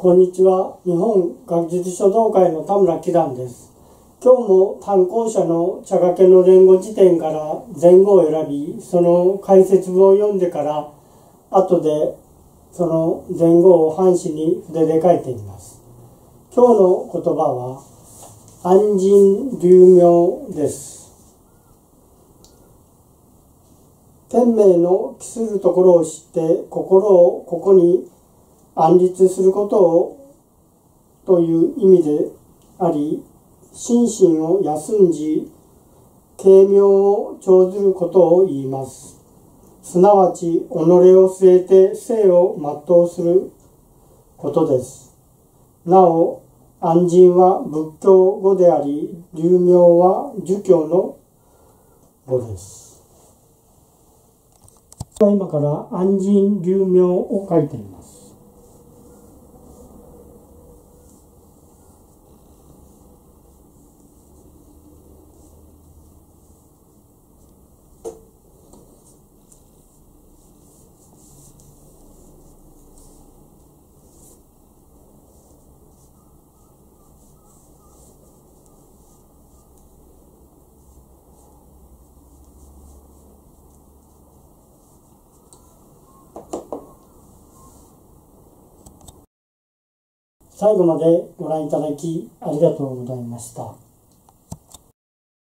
こんにちは。日本学術書道会の田村喜蘭です。今日も単行者の茶掛けの連語辞典から前後を選び、その解説文を読んでから後でその前後を半紙に筆で書いています。今日の言葉は安心龍明です。天命の帰するところを知って心をここに安立することをという意味であり、心身を休んじ軽妙を長ずることを言います。すなわち己を据えて生を全うすることです。なお安心は仏教語であり、龍明は儒教の語です。今から安心龍明を書いています。最後までご覧いただきありがとうございました。